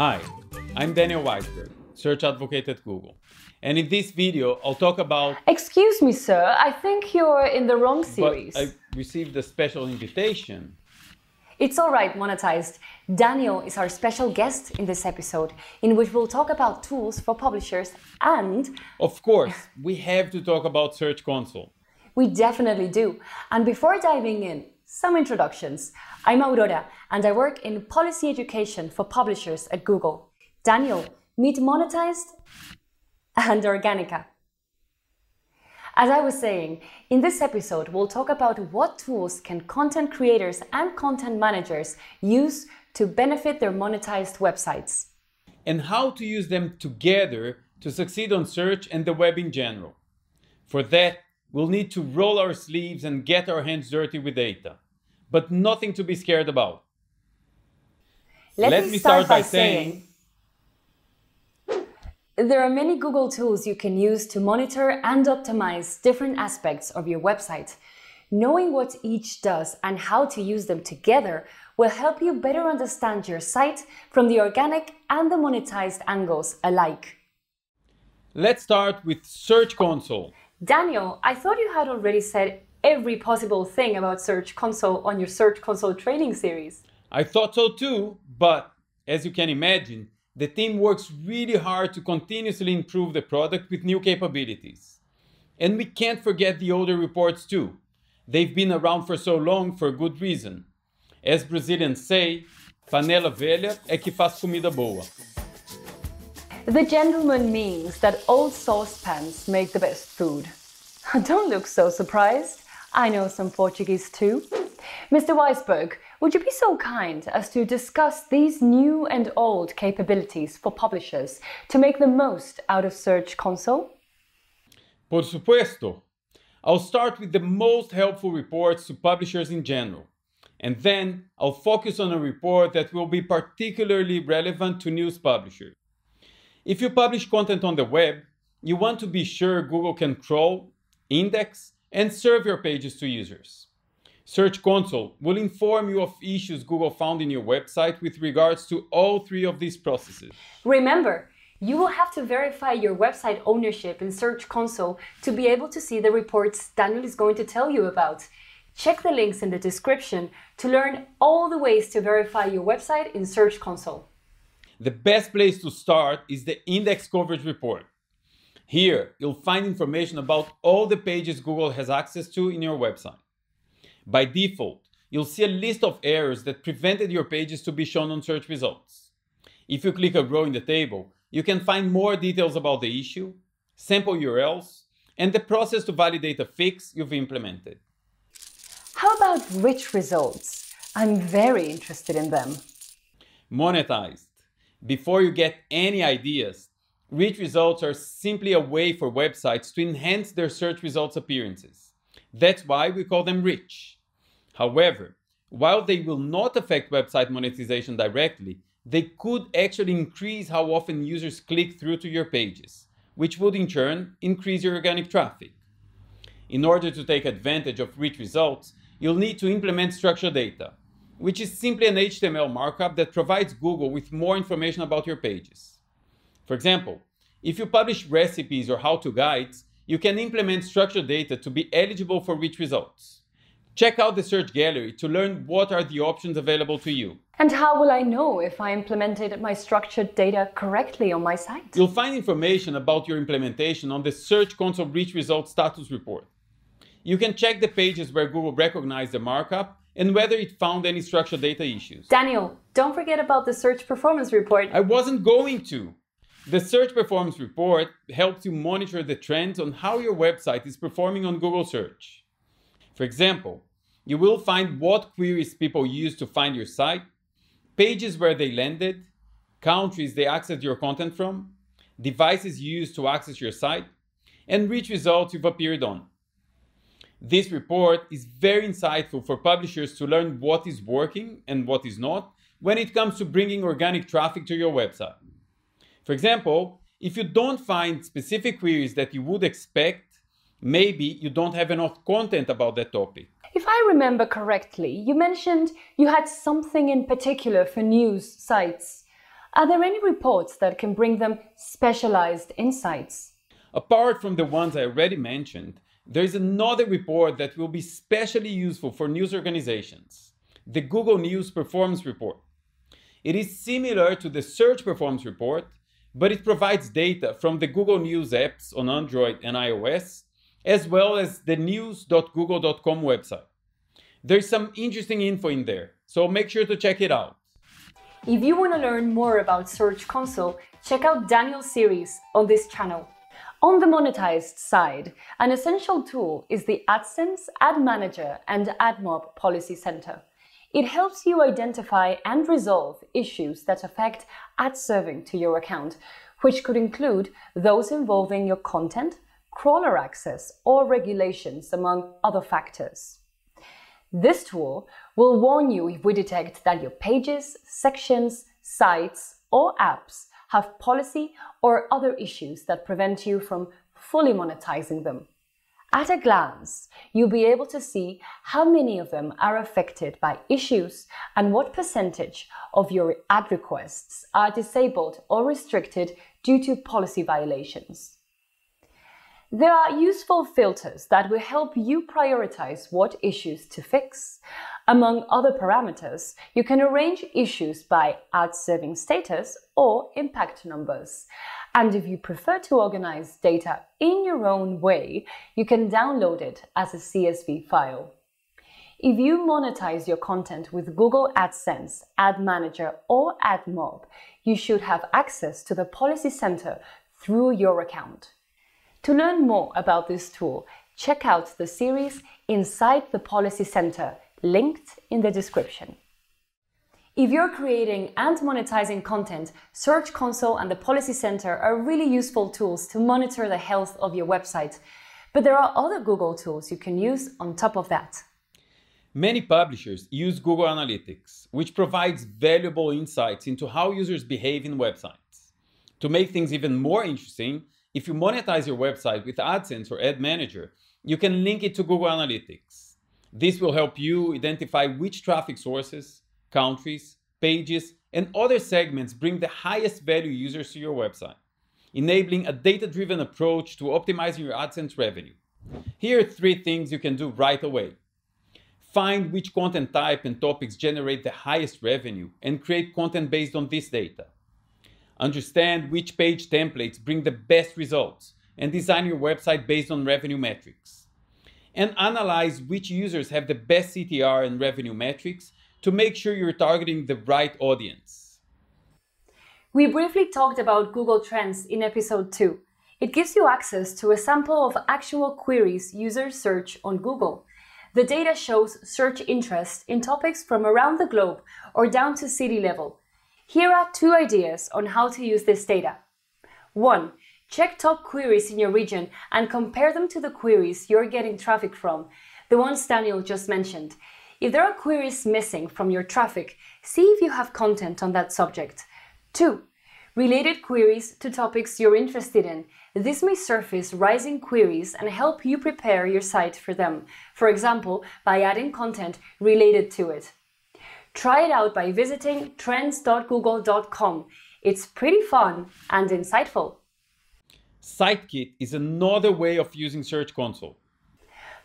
Hi, I'm Daniel Weisberg, Search Advocate at Google. And in this video, I'll talk about... Excuse me, sir, I think you're in the wrong series. But I received a special invitation. It's all right, Monetized. Daniel is our special guest in this episode, in which we'll talk about tools for publishers and... Of course, we have to talk about Search Console. We definitely do. And before diving in, some introductions. I'm Aurora, and I work in policy education for publishers at Google. Daniel, meet Monetized and Organica. As I was saying, in this episode, we'll talk about what tools can content creators and content managers use to benefit their monetized websites. And how to use them together to succeed on search and the web in general. For that, we'll need to roll our sleeves and get our hands dirty with data. But nothing to be scared about. Let me start by saying... There are many Google tools you can use to monitor and optimize different aspects of your website. Knowing what each does and how to use them together will help you better understand your site from the organic and the monetized angles alike. Let's start with Search Console. Daniel, I thought you had already said every possible thing about Search Console on your Search Console training series. I thought so too, but as you can imagine, the team works really hard to continuously improve the product with new capabilities. And we can't forget the older reports too. They've been around for so long for a good reason. As Brazilians say, panela velha é que faz comida boa. The gentleman means that old saucepans make the best food. Don't look so surprised. I know some Portuguese too. Mr. Weisberg, would you be so kind as to discuss these new and old capabilities for publishers to make the most out of Search Console? Por supuesto. I'll start with the most helpful reports to publishers in general. And then I'll focus on a report that will be particularly relevant to news publishers. If you publish content on the web, you want to be sure Google can crawl, index, and serve your pages to users. Search Console will inform you of issues Google found in your website with regards to all three of these processes. Remember, you will have to verify your website ownership in Search Console to be able to see the reports Daniel is going to tell you about. Check the links in the description to learn all the ways to verify your website in Search Console. The best place to start is the Index Coverage Report. Here, you'll find information about all the pages Google has access to in your website. By default, you'll see a list of errors that prevented your pages to be shown on search results. If you click a row in the table, you can find more details about the issue, sample URLs, and the process to validate a fix you've implemented. How about rich results? I'm very interested in them. Monetized. Before you get any ideas, rich results are simply a way for websites to enhance their search results appearances. That's why we call them rich. However, while they will not affect website monetization directly, they could actually increase how often users click through to your pages, which would in turn increase your organic traffic. In order to take advantage of rich results, you'll need to implement structured data, which is simply an HTML markup that provides Google with more information about your pages. For example, if you publish recipes or how-to guides, you can implement structured data to be eligible for rich results. Check out the search gallery to learn what are the options available to you. And how will I know if I implemented my structured data correctly on my site? You'll find information about your implementation on the Search Console Rich Results Status Report. You can check the pages where Google recognized the markup and whether it found any structured data issues. Daniel, don't forget about the Search Performance Report. I wasn't going to. The Search Performance Report helps you monitor the trends on how your website is performing on Google Search. For example, you will find what queries people used to find your site, pages where they landed, countries they accessed your content from, devices used to access your site, and rich results you've appeared on. This report is very insightful for publishers to learn what is working and what is not when it comes to bringing organic traffic to your website. For example, if you don't find specific queries that you would expect, maybe you don't have enough content about that topic. If I remember correctly, you mentioned you had something in particular for news sites. Are there any reports that can bring them specialized insights? Apart from the ones I already mentioned, there is another report that will be specially useful for news organizations, the Google News Performance Report. It is similar to the Search Performance Report, but it provides data from the Google News apps on Android and iOS, as well as the news.google.com website. There's some interesting info in there, so make sure to check it out. If you want to learn more about Search Console, check out Daniel's series on this channel. On the monetized side, an essential tool is the AdSense, Ad Manager, and AdMob Policy Center. It helps you identify and resolve issues that affect ad serving to your account, which could include those involving your content, crawler access, or regulations, among other factors. This tool will warn you if we detect that your pages, sections, sites, or apps have policy or other issues that prevent you from fully monetizing them. At a glance, you'll be able to see how many of them are affected by issues and what percentage of your ad requests are disabled or restricted due to policy violations. There are useful filters that will help you prioritize what issues to fix. Among other parameters, you can arrange issues by ad serving status or impact numbers. And if you prefer to organize data in your own way, you can download it as a CSV file. If you monetize your content with Google AdSense, Ad Manager, or AdMob, you should have access to the Policy Center through your account. To learn more about this tool, check out the series Inside the Policy Center, linked in the description. If you're creating and monetizing content, Search Console and the Policy Center are really useful tools to monitor the health of your website. But there are other Google tools you can use on top of that. Many publishers use Google Analytics, which provides valuable insights into how users behave in websites. To make things even more interesting, if you monetize your website with AdSense or Ad Manager, you can link it to Google Analytics. This will help you identify which traffic sources, countries, pages, and other segments bring the highest value users to your website, enabling a data-driven approach to optimizing your AdSense revenue. Here are three things you can do right away. Find which content type and topics generate the highest revenue and create content based on this data. Understand which page templates bring the best results and design your website based on revenue metrics. And analyze which users have the best CTR and revenue metrics to make sure you're targeting the right audience. We briefly talked about Google Trends in episode 2. It gives you access to a sample of actual queries users search on Google. The data shows search interest in topics from around the globe or down to city level. Here are two ideas on how to use this data. 1. Check top queries in your region and compare them to the queries you're getting traffic from, the ones Daniel just mentioned. If there are queries missing from your traffic, see if you have content on that subject. 2. Related queries to topics you're interested in. This may surface rising queries and help you prepare your site for them, for example, by adding content related to it. Try it out by visiting trends.google.com. It's pretty fun and insightful. Site Kit is another way of using Search Console.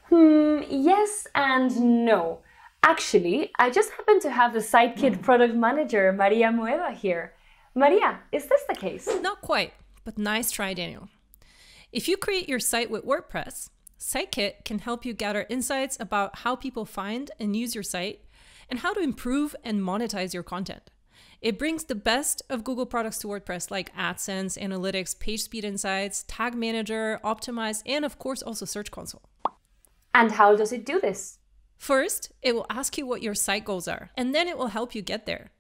Yes and no. Actually, I just happen to have the Site Kit product manager, Maria Mueva, here. Maria, is this the case? Not quite, but nice try, Daniel. If you create your site with WordPress, Site Kit can help you gather insights about how people find and use your site, and how to improve and monetize your content. It brings the best of Google products to WordPress, like AdSense, Analytics, PageSpeed Insights, Tag Manager, Optimize, and of course also Search Console. And how does it do this? First, it will ask you what your site goals are, and then it will help you get there.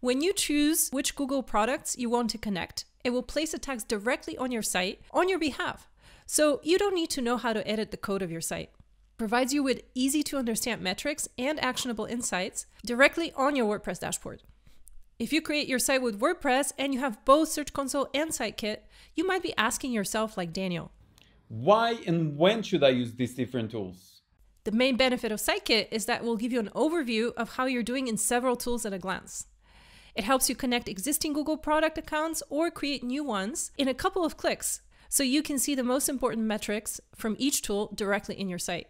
When you choose which Google products you want to connect, it will place the tags directly on your site on your behalf, so you don't need to know how to edit the code of your site. Provides you with easy-to-understand metrics and actionable insights directly on your WordPress dashboard. If you create your site with WordPress and you have both Search Console and Site Kit, you might be asking yourself, like Daniel, why and when should I use these different tools? The main benefit of Site Kit is that it will give you an overview of how you're doing in several tools at a glance. It helps you connect existing Google product accounts or create new ones in a couple of clicks, so you can see the most important metrics from each tool directly in your site.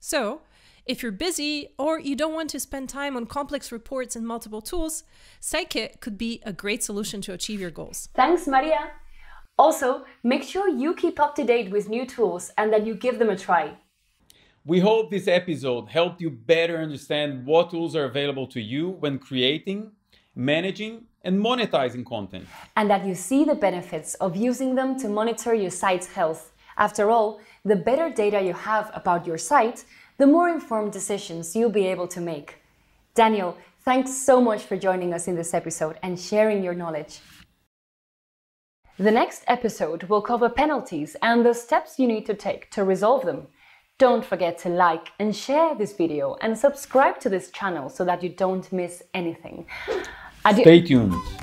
So, if you're busy or you don't want to spend time on complex reports and multiple tools, Site Kit could be a great solution to achieve your goals. Thanks, Maria. Also, make sure you keep up to date with new tools and that you give them a try. We hope this episode helped you better understand what tools are available to you when creating, managing, and monetizing content. And that you see the benefits of using them to monitor your site's health. After all, the better data you have about your site, the more informed decisions you'll be able to make. Daniel, thanks so much for joining us in this episode and sharing your knowledge. The next episode will cover penalties and the steps you need to take to resolve them. Don't forget to like and share this video and subscribe to this channel so that you don't miss anything. Stay tuned.